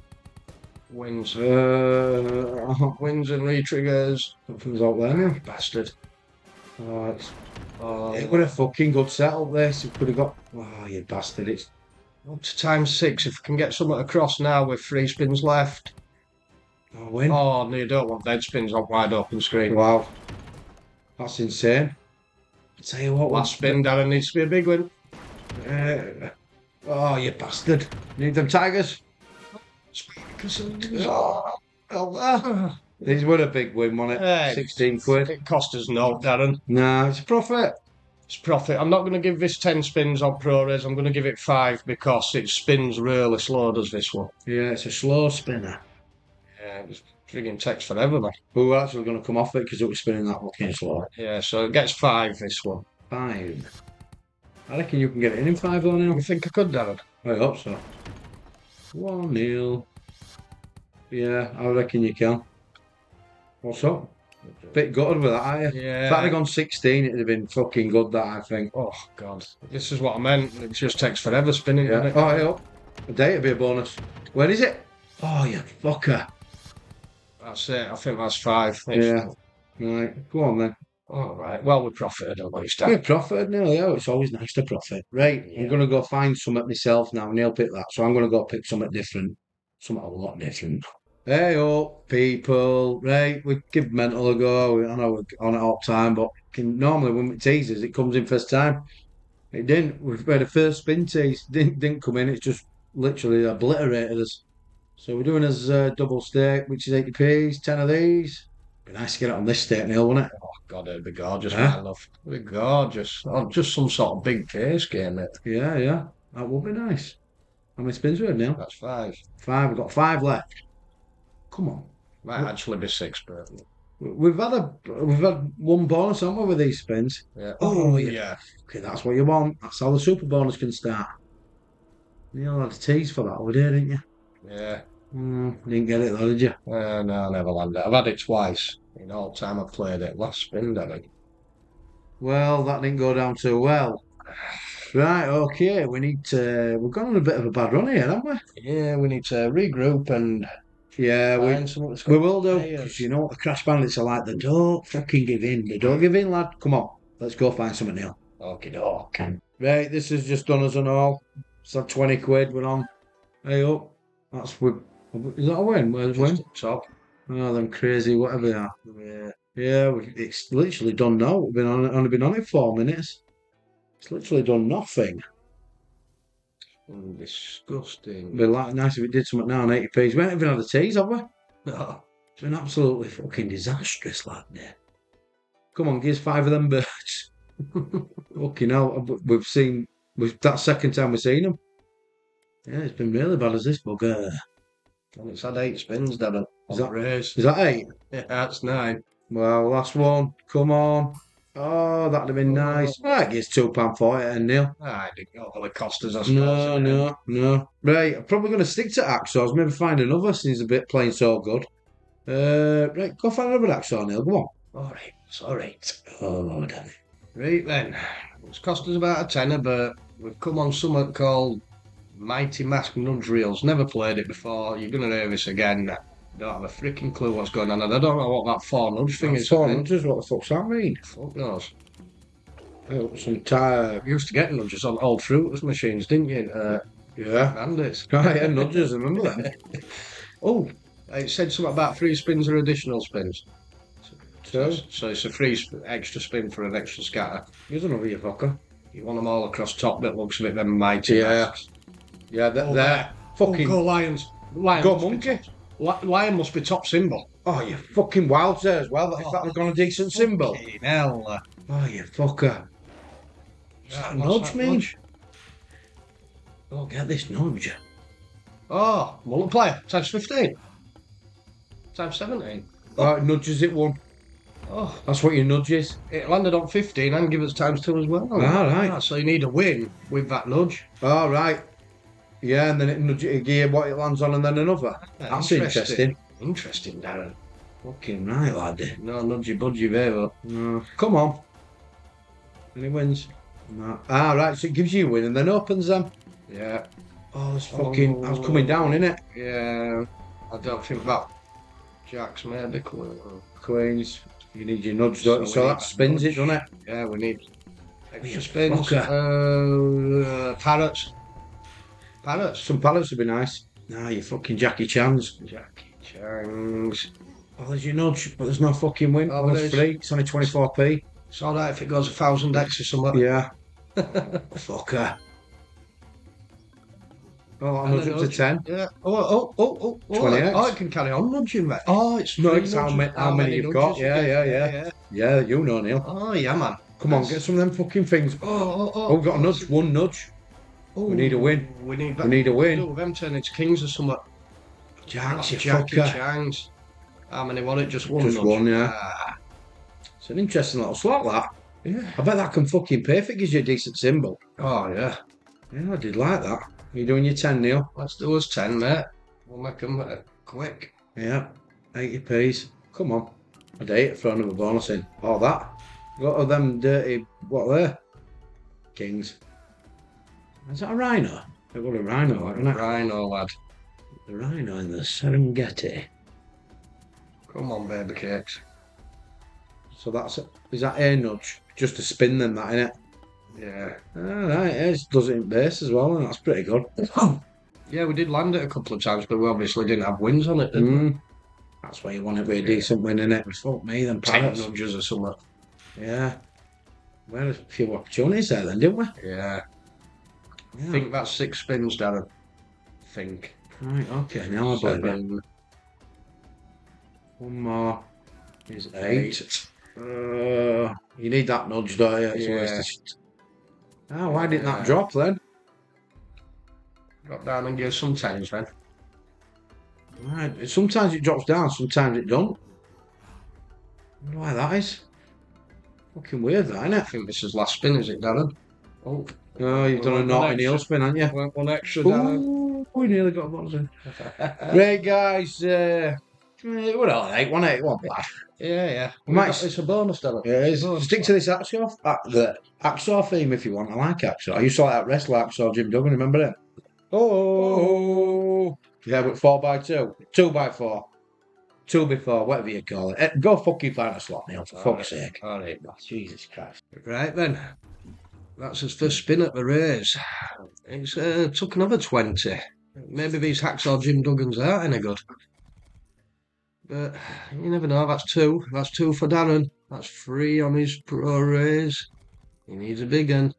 Wins. Uh, wins and re-triggers. Something's out there. Yeah. Bastard. Oh, it's... Oh, it would have fucking good setup this. It could have got... Oh, you bastard. It's up to times six. If we can get something across now with three spins left. Oh, win. Oh, no, you don't want dead spins on wide open screen. Wow. That's insane. I'll tell you what, last spin, Darren, needs to be a big one. Uh, oh, you bastard. Need them tigers. Oh, oh. These were a big win, wasn't it? Hey, sixteen quid. It cost us naught, Darren. No, it's profit. It's profit. I'm not going to give this ten spins on ProRes. I'm going to give it five because it spins really slow, does this one? Yeah, it's a slow spinner. Yeah, it was frigging takes forever, man. We were actually going to come off it because it was spinning that fucking slow. Yeah, so it gets five, this one. Five. I reckon you can get it in in five, though, Neil. You think I could, Darren? I hope so. One, Neil. Yeah, I reckon you can. What's up? A bit gutted with that, aren't you? Yeah. If that had gone sixteen, it would have been fucking good, that, I think. Oh, God. This is what I meant. It just takes forever spinning, yeah. doesn't it? Oh, hey, up. A day would be a bonus. Where is it? Oh, you fucker. That's it. I think that's five. Yeah. Right. Go on, then. All right. Well, we profited at least. We profited, Neil. Yeah, it's always nice to profit. Right. Yeah. I'm going to go find some at myself now. Neil picked that. So I'm going to go pick something different. Something a lot different. Hey up, people. Right, we give mental a go. I know we're on it all the time, but can, normally when it teases, it comes in first time. It didn't. We've made a first spin tease. Didn't, didn't come in. It's just literally obliterated us. So we're doing as uh, double stake, which is eighty p's, ten of these. Be nice to get it on this stake, Neil, wouldn't it? Oh, God, it'd be gorgeous, yeah. man, love. It'd be gorgeous. Oh, just some sort of big case game, it. Yeah, yeah. That would be nice. How many spins we had, Neil? That's five. Five. We've got five left. Come on. Might we're, actually be six, but we've had a we've had one bonus, haven't we, with these spins? Yeah. Oh yeah. yeah. Okay, that's what you want. That's how the super bonus can start. You all had to tease for that over there, didn't you? Yeah. Mm, didn't get it though, did you? Uh, no, I never landed it. I've had it twice. In all time I've played it. Last spin, didn't I? Well, that didn't go down too well. Right, okay, we need to we've gone on a bit of a bad run here, haven't we? Yeah, we need to regroup and Yeah, we, we will do, because you know what the Crash Bandits are like, they don't fucking give in, they don't give in, lad. Come on, let's go find something new. Okie doke. Right, this has just done us and all. It's had twenty quid, we're on. Hey up, that's, with, is that a win? Where's win? Top. Oh, them crazy, whatever they are. Yeah, yeah we, it's literally done now, we've been on, only been on it four minutes. It's literally done nothing. Mm, disgusting. It'd be like, nice if it did something now on eighty p's. We haven't even had a tease, have we? No. It's been absolutely fucking disastrous, lad. There. Come on, give us five of them birds. Fucking hell, we've seen... We've, that's the second time we've seen them. Yeah, it's been really bad as this bugger. And it's had eight spins, Darren. Is that race? Is that eight? Yeah, that's nine. Well, last one. Come on. Oh, that'd have been nice. Oh, that gives two pounds forty and nil. I didn't go for the costas, I suppose. No, no, no. Right, I'm probably going to stick to Axos. Maybe find another since he's playing so good. Uh, right, go find another Axor, Neil. Go on. All right, it's all right. Oh, Lord. Right, then. It's cost us about a tenner, but we've come on something called Mighty Mask Nudge Reels. Never played it before. You're going to hear this again. Don't have a freaking clue what's going on, and I don't know what that four nudge thing is. Four nudges? What the fuck's that mean? Fuck knows. Oh, some tire. You used to get nudges on old fruiters machines, didn't you? Uh, yeah. Bandits. Right, yeah, nudges, I remember that. Oh, it said something about three spins or additional spins. So, so, so it's a free sp extra spin for an extra scatter. You don't know where you fucker. You want them all across top, that looks a bit them mighty. Yeah. Masks. Yeah, they're, oh, they're fucking. Oh, go Lions. Lions. Go Monkey. Lion must be top symbol. Oh, you fucking wild there as well. That, oh, if that was gone a decent symbol. Hell. Oh, you fucker. What's that, that nudge mean? Oh, get this nudge. Oh, multiplier. Times fifteen. Times seventeen. Oh, it nudges it one. Oh. That's what your nudge is. It landed on fifteen and give us times two as well. Alright. Ah, so you need a win with that nudge. Alright. Yeah, and then it nudges it again, what it lands on, and then another. Yeah, that's interesting. Interesting, Darren. Fucking right, lad. No nudgy budgie there, but no. Come on. And it wins. No. Ah, right, so it gives you a win and then opens them. Yeah. Oh, it's fucking... That's oh. coming down, innit? Yeah. I don't think about Jack's maybe. Queens. You need your nudge, don't you? So, so that spins nudge. It, doesn't it? Yeah, we need extra spins. Uh, parrots. Parrots. Some parrots would be nice. Nah, you fucking Jackie Chan's. Jackie Chan's. Well, there's your nudge, but there's no fucking win. Oh, it's free. It's only twenty-four p. It's all right if it goes a thousand X or something. Yeah. Fucker. Oh, I'm nudging to ten. Yeah. Oh, oh, oh, oh, oh. twenty X. Oh, it can carry on nudging, mate. Oh, it's no, it's how, ma how, how many, many you've got. Yeah, yeah, yeah, yeah. Yeah, you know, Neil. Oh, yeah, man. Come That's... on, get some of them fucking things. Oh, oh, oh. Oh, we've got a nudge. One nudge. Oh, we need a win. We need, that. We need a win. With them turning to kings or something. Jacks, you Jackie Changs. How many won it? Just one. Just nudge. One, yeah. Ah. It's an interesting little slot, that. Yeah. I bet that can fucking pay if it gives you a decent symbol. Oh, yeah. Yeah, I did like that. You're doing your ten, Neil. Let's do us ten, mate. We'll make them uh, quick. Yeah. eighty p's. Come on. I'd hate it for another bonus in. Oh, that. Got of them dirty, what there? Kings. Is that a rhino? It was a rhino, isn't it? Rhino, lad. The rhino in the Serengeti. Come on, baby cakes. So that's it. Is that a nudge? Just to spin them, that, innit? Yeah. Alright, yeah, it does it in base as well, and that's pretty good. Yeah, we did land it a couple of times, but we obviously didn't have wins on it, did mm. we? That's why you want it to be a yeah. decent win, innit? Fuck me, then parrots. Ten nudges or something. Yeah. We had a few opportunities there then, didn't we? Yeah. Yeah. I think that's six spins, Darren. I think. Right, okay, now I believe it. One more is eight. eight. Uh, you need that nudge, don't you? It's yeah. a waste of... Oh, why didn't yeah. that drop then? Drop down and go sometimes then. Right, sometimes it drops down, sometimes it don't. I wonder why that is. Fucking weird, that, innit? I think this is last spin, is it, Darren? Oh. Oh, you've well, done a naughty Neil spin, haven't you? Went one extra down. We nearly got a box in. Right, guys. Uh, we're all right. one eighty-one. Yeah, yeah. We might got, it's a bonus, don't it? Yeah, it is. Bonus Stick bonus. To this Axor, uh, the Axor theme if you want. I like Axor. I used to like that wrestler Axor, Jim Duggan, remember him? Oh. Yeah, but four by two. two by four. two by four, whatever you call it. Go fucking find a slot, Neil, for all fuck's right. sake. All right, boss. Jesus Christ. Right, then. That's his first spin at the raise. It's uh, took another twenty. Maybe these Hacksaw Jim Duggins aren't any good. But you never know. That's two. That's two for Darren. That's three on his pro raise. He needs a big one.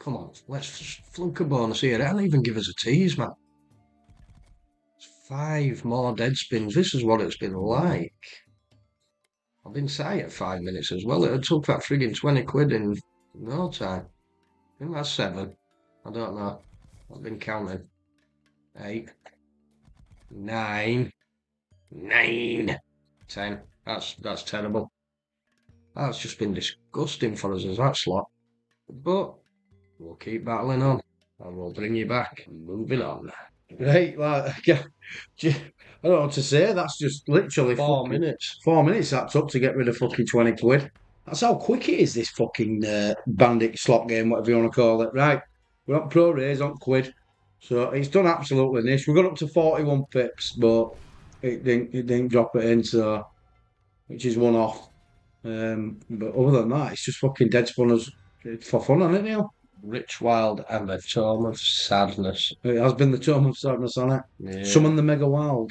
Come on, let's flunk a bonus here. That'll even give us a tease, man. Five more dead spins. This is what it's been like. I've been sat here five minutes as well. It took that frigging twenty quid in no time. I think that's seven. I don't know. I've been counting. Eight. Nine. Nine. Ten. That's that's terrible. That's just been disgusting for us as that slot. But we'll keep battling on, and we'll bring you back. Moving on. Right, like, I don't know what to say. That's just literally four fucking, minutes. Four minutes that's up to get rid of fucking twenty quid. That's how quick it is, this fucking uh, bandit slot game, whatever you want to call it. Right, we're not pro raise on quid. So it's done absolutely nice. We got up to forty-one pips, but it didn't, it didn't drop it in, so, which is one off. Um, but other than that, it's just fucking dead spun us for fun, hasn't it, Neil? Rich, wild, and the tome of sadness. It has been the tome of sadness, hasn't it? Yeah. Summon the mega wild.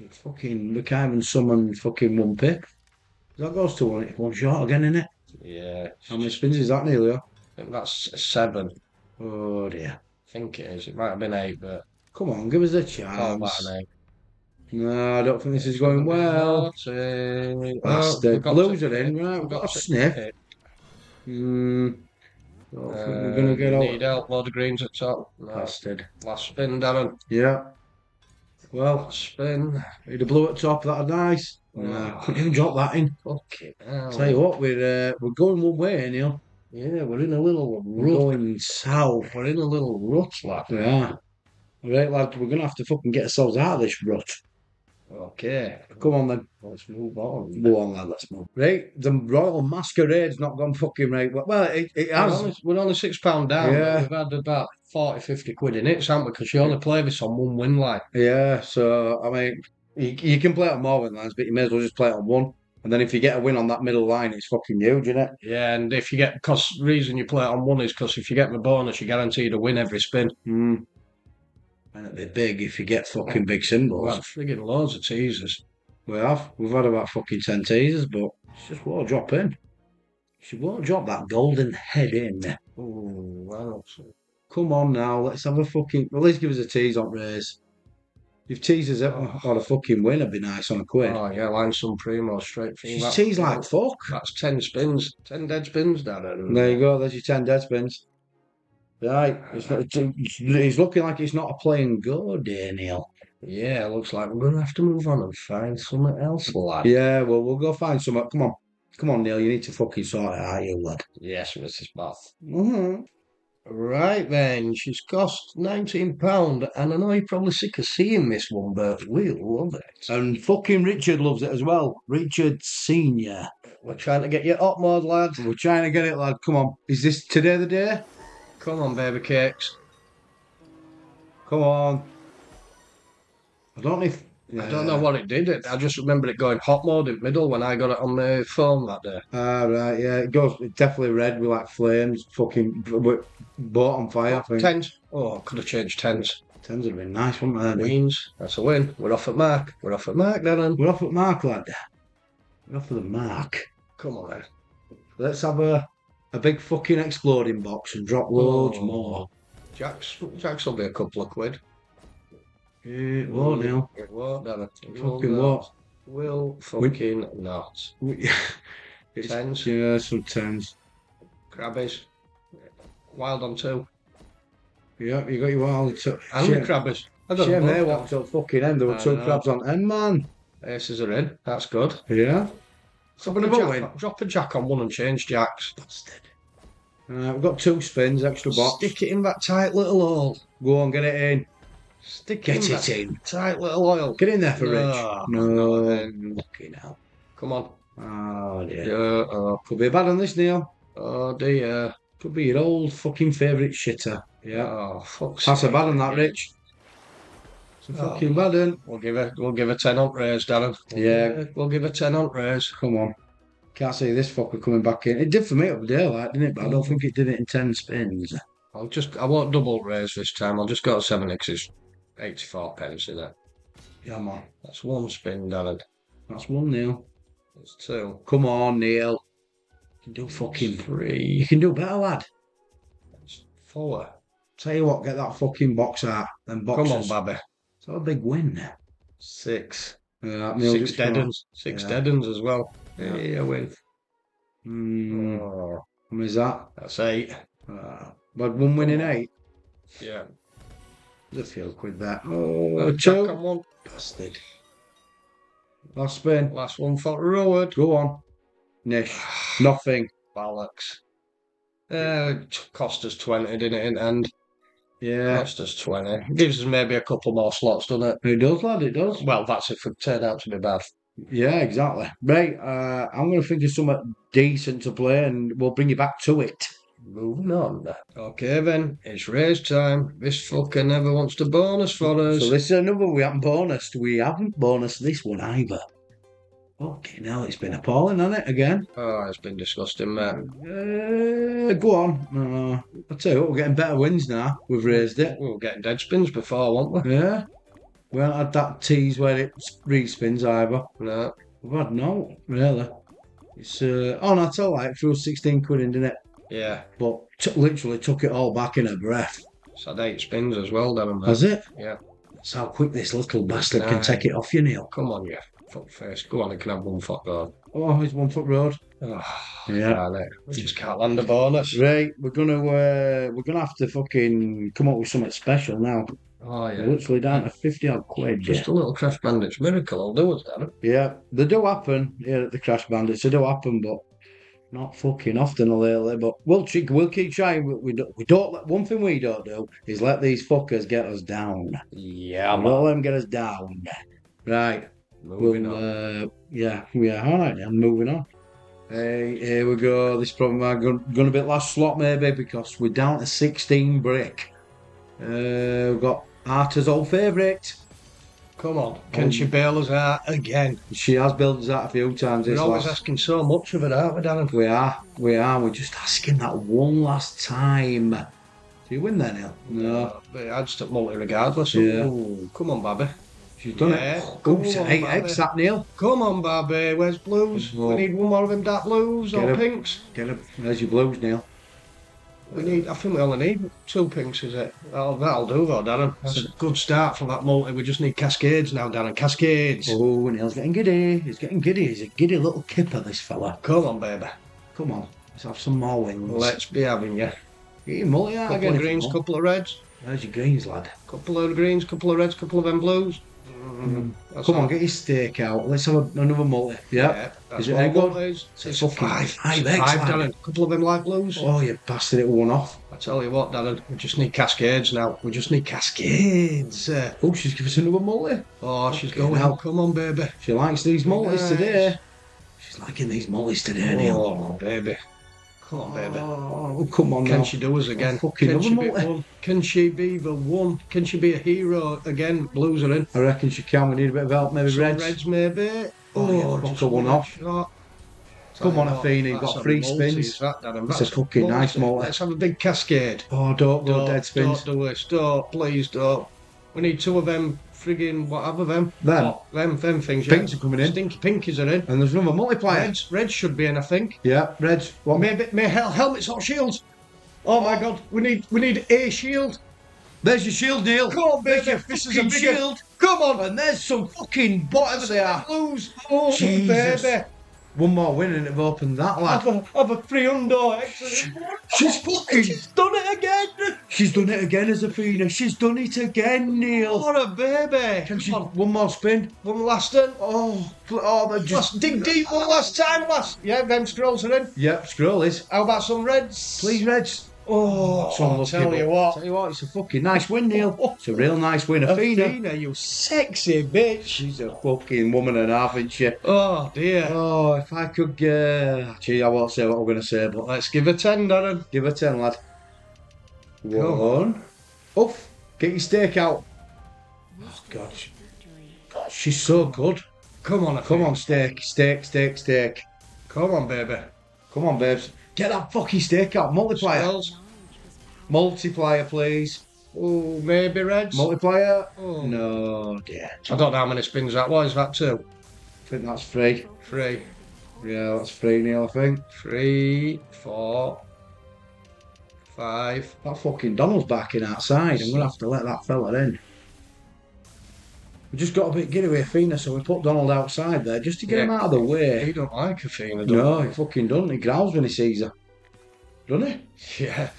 It's fucking, we can't even summon fucking one pip. That goes to one, one shot again, innit? Yeah. How many spins is that, Neil? I think that's seven. Oh dear. I think it is. It might have been eight, but. Come on, give us a chance. An eight. No, I don't think this is going well. Bastard. Oh, we blues are in, right? We've got a sniff. Mm. I don't think uh, we're going to get all. Need help, load of greens at top. No. Bastard. Last spin, Darren. Yeah. Well, last spin. He'd have blew at top, that'd nice. No. No. Couldn't even drop that in. Fucking hell. Tell you what, we're, uh, we're going one way, Neil. Yeah, we're in a little rut. Going south. We're in a little rut, lad. Yeah. Right, lad, we're going to have to fucking get ourselves out of this rut. Okay, come on then. Let's move on. Move on, lad, let's move. Right, the Royal Masquerade's not gone fucking right. Well, it, it has. We're only, we're only six pound down. Yeah. We've had about forty, fifty quid in it, haven't we? Because you only play this on one win line. Yeah, so, I mean, you, you can play it on more win lines, but you may as well just play it on one. And then if you get a win on that middle line, it's fucking huge, isn't it? Yeah, and if you get, because the reason you play it on one is because if you get the bonus, you're guaranteed a win every spin. Mm. And it'd be big if you get fucking big symbols. We've had friggin' loads of teasers. We have. We've had about fucking ten teasers, but she just won't drop in. She won't drop that golden head in. Oh, well. Come on now, let's have a fucking... Well, at least give us a tease on raise. If teasers oh. on a fucking win, it'd be nice on a quid. Oh, yeah, line some primo straight through. She's teased like fuck. That's ten spins. Ten dead spins, Darren. There you go, there's your ten dead spins. Right, it's, not, it's, it's looking like it's not a playing go day, Neil. Yeah, it looks like we're going to have to move on and find something else, lad. Yeah, well, we'll go find something. Come on. Come on, Neil, you need to fucking sort it out, you lad. Yes, Missus Bath. Mm-hmm. Right then, she's cost nineteen pounds, and I know you're probably sick of seeing this one, but we love it. And fucking Richard loves it as well. Richard Senior. We're trying to get you up, mod, lad. We're trying to get it, lad. Come on. Is this today the day? Come on, baby cakes. Come on. I don't know if, yeah. I don't know what it did. It, I just remember it going hot mode in the middle when I got it on the phone that day. Ah, right, yeah. It goes it's definitely red with like flames, fucking bought on fire. Oh, tens. Oh, could have changed tens. Tens would have been nice, wouldn't they? Queens. That's a win. We're off at mark. We're off at mark, Darren. We're off at mark, lad. We're off at the mark. Come on, then. Let's have a... A big fucking exploding box and drop loads oh. more. Jack's, Jack's will be a couple of quid. It won't, Neil. It won't, Darren. It fucking won't. Will fucking we, not. We, it's, tens. Yeah, some tens. Crabbies. Wild on two. Yeah, you got your wild two. And the crabbies. I don't Shame they walked up fucking end. There were I two know. crabs on end, man. Aces are in. That's good. Yeah. Drop a, jack, drop a jack on one and change jacks. Bastard. Right, we've got two spins, extra box. Stick it in that tight little hole. Go on, get it in. Stick it, get it in. Tight little oil. Get in there for no, Rich. No. Fucking hell. Come on. Oh, dear. Uh -oh. Could be bad on this, Neil. Oh, dear. Could be your old fucking favourite shitter. Yeah. Oh, fuck's That's sake. a bad on that, Rich. It's a oh, fucking bad one. We'll give her, we'll give her ten on raise, Darren. Yeah, we'll give her ten on raise. Come on, can't see this fucker coming back in. It did for me up there, like, didn't it? But I don't think it did it in ten spins. I'll just, I won't double raise this time. I'll just go to seven because it's eighty-four pence in it. Yeah, man. That's one spin, Darren. That's one, Neil. That's two. Come on, Neil. You can do fucking three. You can do better, lad. That's four. Tell you what, get that fucking box out. Then boxes. Come on, baby. It's not a big win. Six. Yeah, Six deadens. Six yeah. deadens as well. Yeah, yeah win. Mm. Oh. What is that? That's eight. Uh, but one win in eight? Yeah. There's a few quid there. Oh, oh two. Jack on one. Bastard. Last spin. Last one for Roward. Go on. Nish. Nothing. Bollocks. Uh, cost us twenty, didn't it, in the end? Yeah. Cost us twenty. Gives us maybe a couple more slots, doesn't it? It does, lad, it does. Well, that's if it turned out to be bad. Yeah, exactly. Right, uh, I'm going to think of something decent to play and we'll bring you back to it. Moving on. Okay, then. It's race time. This fucker never wants to bonus for us. So this is another we haven't bonused. We haven't bonused this one either. Okay, now it's been appalling, hasn't it, again? Oh, it's been disgusting, mate. Uh, go on. No, no. I'll tell you what, we're getting better wins now. We've raised it. We were getting dead spins before, weren't we? Yeah. We haven't had that tease where it respins either. No. We've had no, really. It's, uh, oh, no, it's all right. It threw sixteen quid in, didn't it? Yeah. But t literally took it all back in a breath. It's had eight spins as well, then. Has it? Yeah. That's how quick this little bastard Nine. can take it off you, Neil. Come on, you fuck face. Go on, I can have one fuck road. Oh, it's one foot road. Oh, yeah. We just can't land a bonus. Right, we're gonna uh, we're gonna have to fucking come up with something special now. Oh yeah. We're literally down to fifty odd quid. Just yeah. a little Crash Bandits miracle, I'll do it, Dan. Yeah, they do happen here at the Crash Bandits. They do happen, but not fucking often lately, but we'll, we'll keep trying. We, we, don't, we don't let, one thing we don't do is let these fuckers get us down. Yeah, man. Don't let them get us down. Right. Moving we'll, on. Uh, yeah, yeah, all right, I'm moving on. Hey, here we go. This problem I'm going to be last slot, maybe, because we're down to sixteen brick. Uh, we've got Arta's old favourite. Come on, can um, she bail us out again? She has bailed us out a few times. We're always last. asking so much of her, aren't we, Darren? We are, we are. We're just asking that one last time. Do you win there, Neil? No. no. I'd stick multi regardless. Yeah. Ooh, come on, Babby. She's done yeah. it. Go to eight eggs, that, Neil. Come on, Babby. Where's blues? Well, we need one more of them dark blues get or a, pinks. Get them. There's your blues, Neil. We need. I think we only need two pinks, is it? That'll, that'll do though, Darren. That's a good start from that multi. We just need cascades now, Darren. Cascades. Oh, Neil's getting giddy. He's getting giddy. He's a giddy little kipper, this fella. Come on, baby. Come on. Let's have some more wins. Let's be having you. Get your multi out. Couple of greens, couple of reds. There's your greens, lad. Couple of greens, couple of reds, couple of them blues. Mm. Come on, get your steak out. Let's have a, another multi. Yeah. yeah is it egg one? Is. It's it's five. Five eggs. Five, Darren. A couple of them light blues. Oh, you bastard, it won off. I tell you what, Darren, we just need cascades now. We just need cascades. Uh, oh, she's giving us another multi. Oh, she's okay, going out. Come on, baby. She likes these multis nice. today. She's liking these multis today, Neil. Oh, baby. Come on, baby. Oh, come on. Can now. she do us again? Oh, Can she be one? Can she be the one? Can she be a hero again? Blues are in. I reckon she can. We need a bit of help. Maybe Some reds. Reds, maybe. Oh, oh yeah, one off. Shot. Come on, Athena. You've got three spins. That, that's it's a fucking multi. nice multi. Let's have a big cascade. Oh, don't go dead spins. Don't do it. Stop. Please don't. We need two of them. Friggin' whatever them. Them. What? Them, them things. Pinks yeah. are coming in. Stinky pinkies are in. And there's another multiplier. Reds, reds should be in, I think. Yeah, reds. What? Maybe, maybe hel helmets or shields. Oh my God, we need, we need a shield. There's your shield, Neil. Come on, baby. There's this is a bigger shield. Come on, and there's some fucking whatever they are. Blues. Oh, Jesus. Baby. One more win and it've opened that lad. Have a, have a three-undo, excellent. She's fucking... She's done it again. She's done it again, Athena. She's done it again, Neil. What a baby. Can she... On. One more spin. One last in. Oh, oh they're just... Last, dig deep one last time, last. Yeah, them scrolls are in. Yep, scroll is. How about some reds? Please, reds. Oh, oh I'll tell you what. Tell you what, it's a fucking nice win, Neil. Oh, it's a real nice win. Athena. Athena, you sexy bitch. She's a fucking woman and a half, isn't she? Oh, dear. Oh, if I could... Uh... Gee, I won't say what I'm going to say, but let's give her ten, Darren. Give her ten, lad. One. Come on. Off. Get your steak out. Oh, God. God, she's so good. Come on, Athena. Come on, steak, steak, steak, steak. Come on, baby. Come on, babes. Get that fucking steak out. Multiplier. Spells. Multiplier, please. Oh, maybe reds. Multiplier. Oh, no, dear. I don't know how many spins that was. That two? I think that's three. Three. Yeah, that's three, Neil, I think. Three, four, five. That fucking Donald's backing outside. I'm going to have to let that fella in. We just got a bit giddy with Athena, so we put Donald outside there just to get yeah. him out of the way. He don't like Athena, does he? No, he fucking doesn't. He growls when he sees her. Doesn't he? Yeah.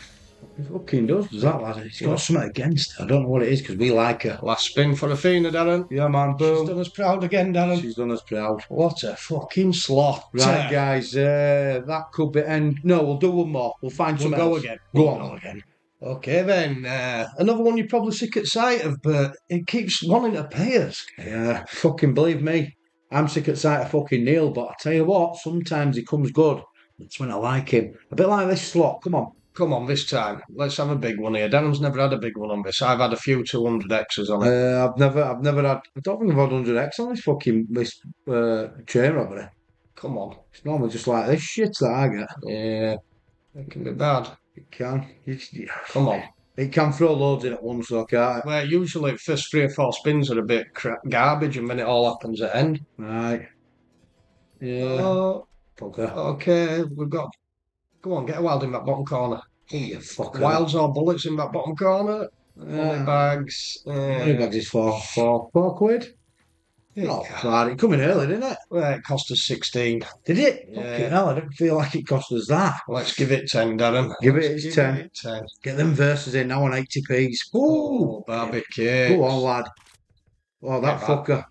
He fucking does. Does that lad? He's got something against her. I don't know what it is because we like her. Last spin for Athena, Darren. Yeah, man. Boom. She's done us proud again, Darren. She's done us proud. What a fucking sloth. Right, guys. Uh, that could be end. No, we'll do one more. We'll find some. Go again. Go on. Go again. Okay then, uh, another one you're probably sick at sight of, but it keeps wanting to pay us. Yeah, fucking believe me, I'm sick at sight of fucking Neil, but I tell you what, sometimes he comes good. That's when I like him. A bit like this slot, come on. Come on, this time. Let's have a big one here. Darren's never had a big one on this. I've had a few two hundred X's on it. Uh, I've never, I've never had, I don't think I've had one hundred X on this fucking, this uh, chain robbery. Come on. It's normally just like this shit that I get. Yeah, it can be bad. It can. It's, yeah. Come on. It can throw loads in at once, though, can't it? Well, usually the first three or four spins are a bit crap garbage, and then it all happens at the end. Right. Yeah. Oh, fucker. Okay, we've got... Come on, get a wild in that bottom corner. Yeah, fucker. Wilds or bullets in that bottom corner. Money uh, bags. Uh, money bags is four, four, four quid. Not bad. It come in early, didn't it? Well, it cost us sixteen. Did it? Yeah. Fucking hell, I didn't feel like it cost us that. Let's give it ten, Darren. Give it, give ten. it ten. Get them verses in now on eighty p's. Oh, barbecue. Go on, lad. Oh, that yeah, fucker. Bad.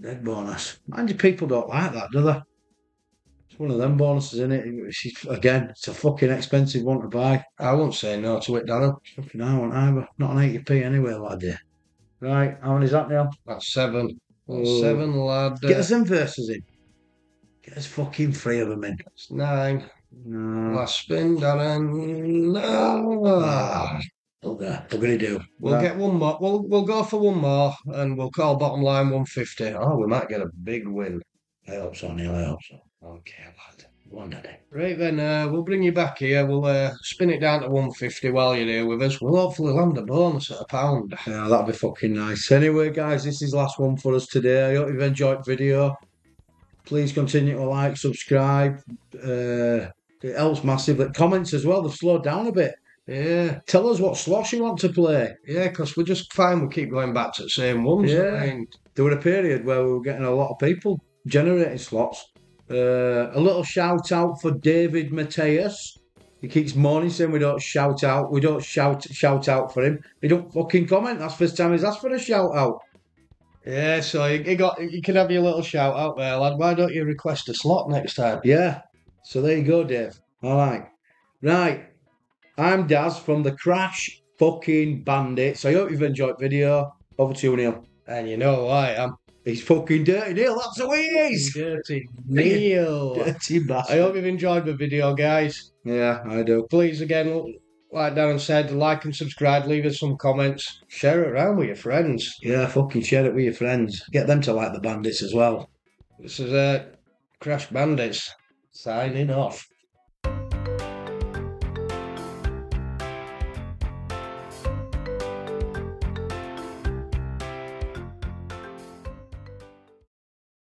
Dead bonus. Mind you, people don't like that, do they? It's one of them bonuses, isn't it? Again, it's a fucking expensive one to buy. I won't say no to it, Darren. Fucking I won't either. Not an eighty p anyway, lad, dear. Right, how many is that now? That's seven. Oh. Seven, lad. Get us them verses in. Get us fucking three of them in. That's nine. No. Last spin, Darren. No. Ah, okay. We're going to do. We'll right. get one more. We'll, we'll go for one more, and we'll call bottom line one fifty. Oh, we might get a big win. I hope so, Neil. I hope so. Okay, lad. One day. Right then, uh, we'll bring you back here. We'll uh, spin it down to one fifty while you're here with us. We'll hopefully land a bonus at a pound. Yeah, that'd be fucking nice. Anyway, guys, this is the last one for us today. I hope you've enjoyed the video. Please continue to like, subscribe. Uh, it helps massively. Comments as well. They've slowed down a bit. Yeah. Tell us what slots you want to play. Yeah, because we just find we keep going back to the same ones. Yeah. I mean, there was a period where we were getting a lot of people generating slots. Uh, a little shout out for David Mateus. He keeps moaning saying we don't shout out. We don't shout shout out for him. He don't fucking comment. That's the first time he's asked for a shout out. Yeah, so you, you got you can have your little shout out there, lad. Why don't you request a slot next time? Yeah. So there you go, Dave. All right, right. I'm Daz from the Crash fucking Bandits. I hope you've enjoyed the video. Over to you, Neil. And you know who I am. He's fucking Dirty Neil, that's the way he is! Dirty Neil! Dirty bastard. I hope you've enjoyed the video, guys. Yeah, I do. Please, again, like Darren said, like and subscribe, leave us some comments. Share it around with your friends. Yeah, fucking share it with your friends. Get them to like the Bandits as well. This is uh, Crash Bandits, signing off.